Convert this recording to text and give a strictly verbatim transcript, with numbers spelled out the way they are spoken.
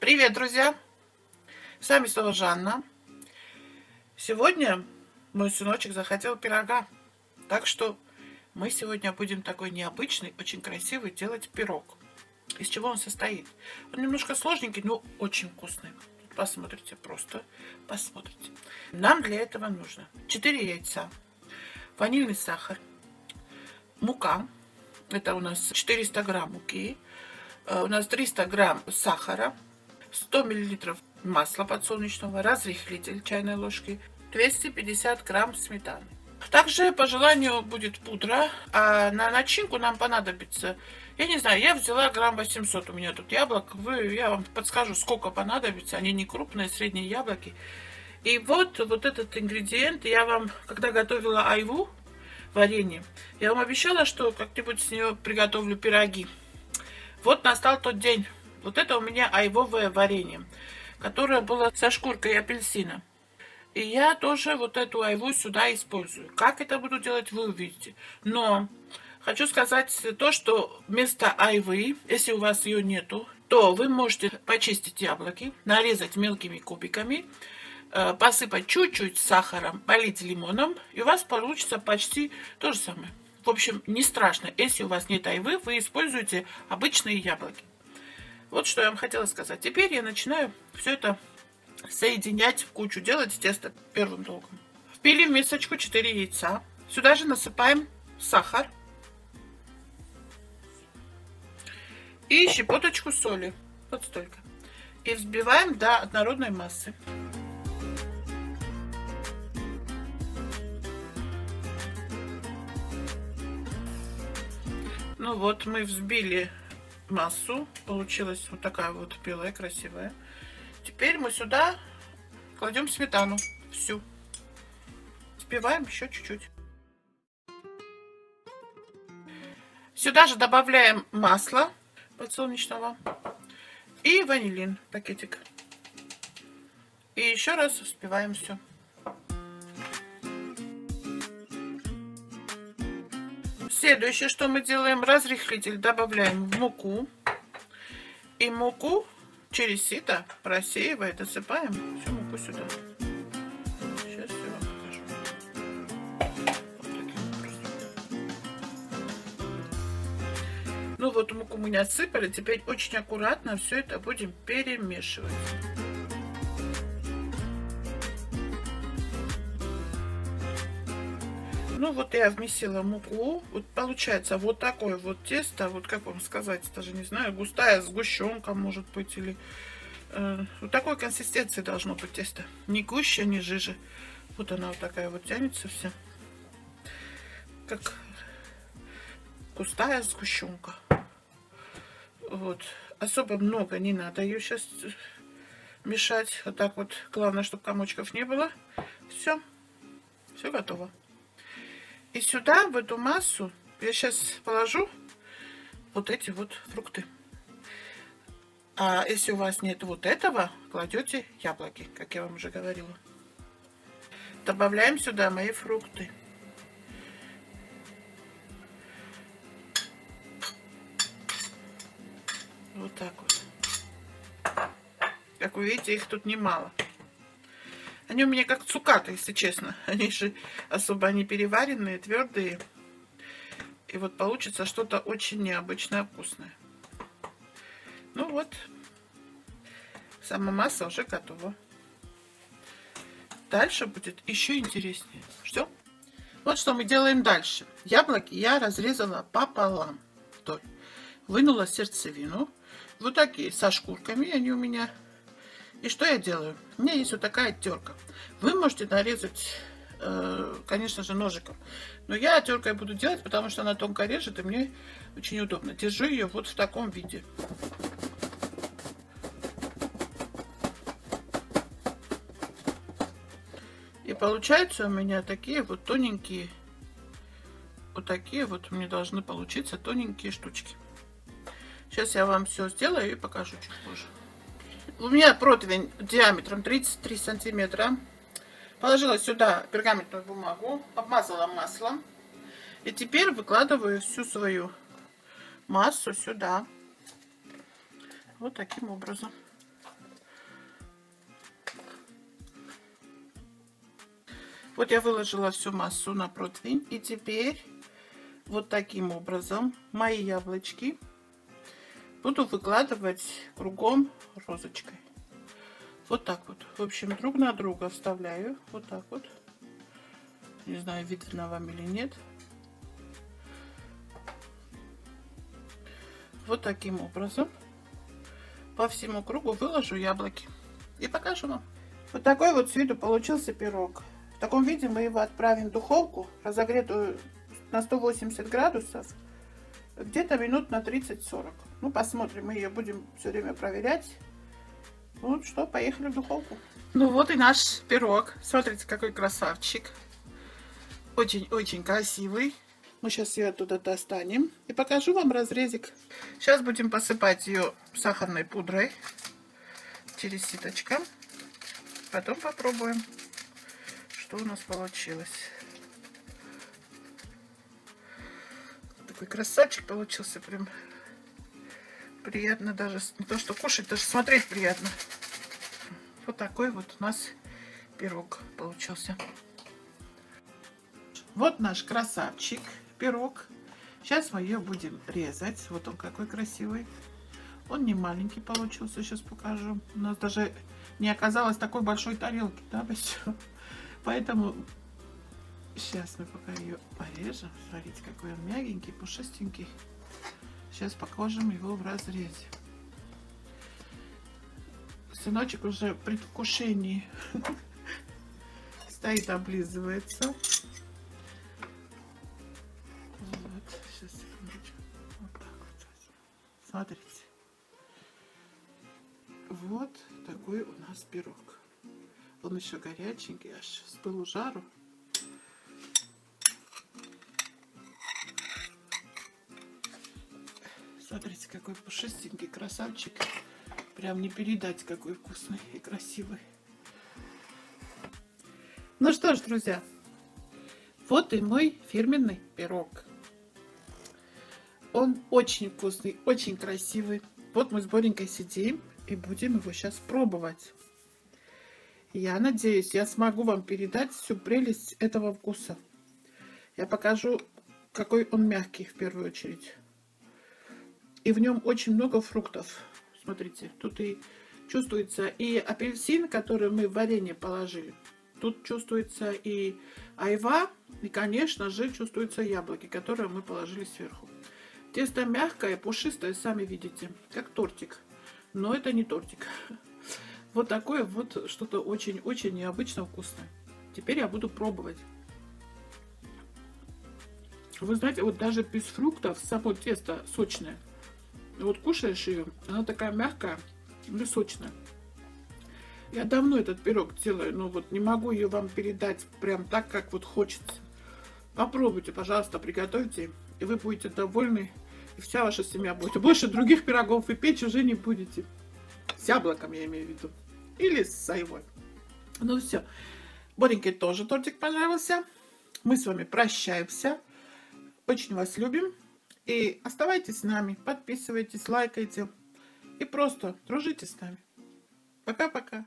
Привет, друзья! С вами снова Жанна. Сегодня мой сыночек захотел пирога. Так что мы сегодня будем такой необычный, очень красивый делать пирог. Из чего он состоит? Он немножко сложненький, но очень вкусный. Посмотрите, просто посмотрите. Нам для этого нужно четыре яйца, ванильный сахар, мука. Это у нас четыреста грамм муки. У нас триста грамм сахара, сто миллилитров масла подсолнечного, разрыхлитель чайной ложки, двести пятьдесят грамм сметаны. Также по желанию будет пудра, а на начинку нам понадобится, я не знаю, я взяла грамм восемьсот, у меня тут яблок, вы, я вам подскажу, сколько понадобится, они не крупные, средние яблоки. И вот, вот этот ингредиент я вам, когда готовила айву, варенье, я вам обещала, что как-нибудь с нее приготовлю пироги. Вот настал тот день. Вот это у меня айвовое варенье, которое было со шкуркой апельсина. И я тоже вот эту айву сюда использую. Как это буду делать, вы увидите. Но хочу сказать то, что вместо айвы, если у вас ее нету, то вы можете почистить яблоки, нарезать мелкими кубиками, посыпать чуть-чуть сахаром, полить лимоном, и у вас получится почти то же самое. В общем, не страшно, если у вас нет айвы, вы используете обычные яблоки. Вот что я вам хотела сказать. Теперь я начинаю все это соединять в кучу, делать тесто первым долгом. Впилим в мисочку четыре яйца. Сюда же насыпаем сахар и щепоточку соли. Вот столько. И взбиваем до однородной массы. Ну вот, мы взбили массу, получилась вот такая вот белая, красивая. Теперь мы сюда кладем сметану всю. Взбиваем еще чуть-чуть. Сюда же добавляем масло подсолнечного и ванилин, пакетик. И еще раз взбиваем все. Следующее, что мы делаем, разрыхлитель добавляем в муку. И муку через сито просеивая, досыпаем всю муку сюда. Сейчас я вам покажу. Вот таким образом. Ну вот, муку мы не отсыпали. Теперь очень аккуратно все это будем перемешивать. Ну вот я вмесила муку, вот получается вот такое вот тесто, вот как вам сказать, даже не знаю, густая сгущенка может быть, или э, вот такой консистенции должно быть тесто, не гуще, не жиже, вот она вот такая вот тянется вся, как густая сгущенка, вот, особо много не надо ее сейчас мешать, вот так вот, главное, чтобы комочков не было, все, все готово. И сюда, в эту массу, я сейчас положу вот эти вот фрукты. А если у вас нет вот этого, кладете яблоки, как я вам уже говорила. Добавляем сюда мои фрукты. Вот так вот. Как вы видите, их тут немало. Они у меня как цукаты, если честно. Они же особо не переваренные, твердые. И вот получится что-то очень необычное, вкусное. Ну вот. Сама масса уже готова. Дальше будет еще интереснее. Все. Вот что мы делаем дальше. Яблоки я разрезала пополам. Вынула сердцевину. Вот такие, со шкурками они у меня. И что я делаю? У меня есть вот такая терка. Вы можете нарезать, конечно же, ножиком. Но я теркой буду делать, потому что она тонко режет, и мне очень удобно. Держу ее вот в таком виде. И получаются у меня такие вот тоненькие, вот такие вот мне должны получиться тоненькие штучки. Сейчас я вам все сделаю и покажу чуть позже. У меня противень диаметром тридцать три сантиметра. Положила сюда пергаментную бумагу, обмазала маслом. И теперь выкладываю всю свою массу сюда. Вот таким образом. Вот я выложила всю массу на противень, и теперь вот таким образом мои яблочки буду выкладывать кругом розочкой. Вот так вот. В общем, друг на друга вставляю. Вот так вот. Не знаю, видно вам или нет. Вот таким образом по всему кругу выложу яблоки и покажу вам. Вот такой вот с виду получился пирог. В таком виде мы его отправим в духовку, разогретую на сто восемьдесят градусов, где-то минут на тридцать-сорок. Ну, посмотрим, мы ее будем все время проверять. Ну что, поехали в духовку. Ну вот и наш пирог. Смотрите, какой красавчик. Очень-очень красивый. Мы сейчас ее оттуда достанем и покажу вам разрезик. Сейчас будем посыпать ее сахарной пудрой через ситочко. Потом попробуем, что у нас получилось. Такой красавчик получился, прям приятно даже. Не то что кушать, даже смотреть приятно. Вот такой вот у нас пирог получился. Вот наш красавчик пирог. Сейчас мы ее будем резать. Вот он какой красивый. Он не маленький получился, сейчас покажу. У нас даже не оказалось такой большой тарелки, да, Басю? Поэтому сейчас мы пока ее порежем. Смотрите, какой он мягенький, пушистенький. Сейчас покажем его в разрезе. Сыночек уже в предвкушении стоит, облизывается. Смотрите, вот такой у нас пирог. Он еще горяченький, аж с пылу жару. Смотрите, какой пушистенький красавчик. Прям не передать, какой вкусный и красивый. Ну что ж, друзья, вот и мой фирменный пирог. Он очень вкусный, очень красивый. Вот мы с Боренькой сидим и будем его сейчас пробовать. Я надеюсь, я смогу вам передать всю прелесть этого вкуса. Я покажу, какой он мягкий в первую очередь. И в нем очень много фруктов. Смотрите, тут и чувствуется и апельсин, который мы в варенье положили. Тут чувствуется и айва, и, конечно же, чувствуются яблоки, которые мы положили сверху. Тесто мягкое, пушистое, сами видите, как тортик. Но это не тортик. Вот такое вот что-то очень-очень необычно вкусное. Теперь я буду пробовать. Вы знаете, вот даже без фруктов само тесто сочное. Вот кушаешь ее, она такая мягкая и сочная. Я давно этот пирог делаю, но вот не могу ее вам передать прям так, как вот хочется. Попробуйте, пожалуйста, приготовьте, и вы будете довольны, и вся ваша семья будет. Больше других пирогов вы печь уже не будете. С яблоком, я имею в виду. Или с айвой. Ну все. Бореньке тоже тортик понравился. Мы с вами прощаемся. Очень вас любим. И оставайтесь с нами. Подписывайтесь, лайкайте. И просто дружите с нами. Пока-пока.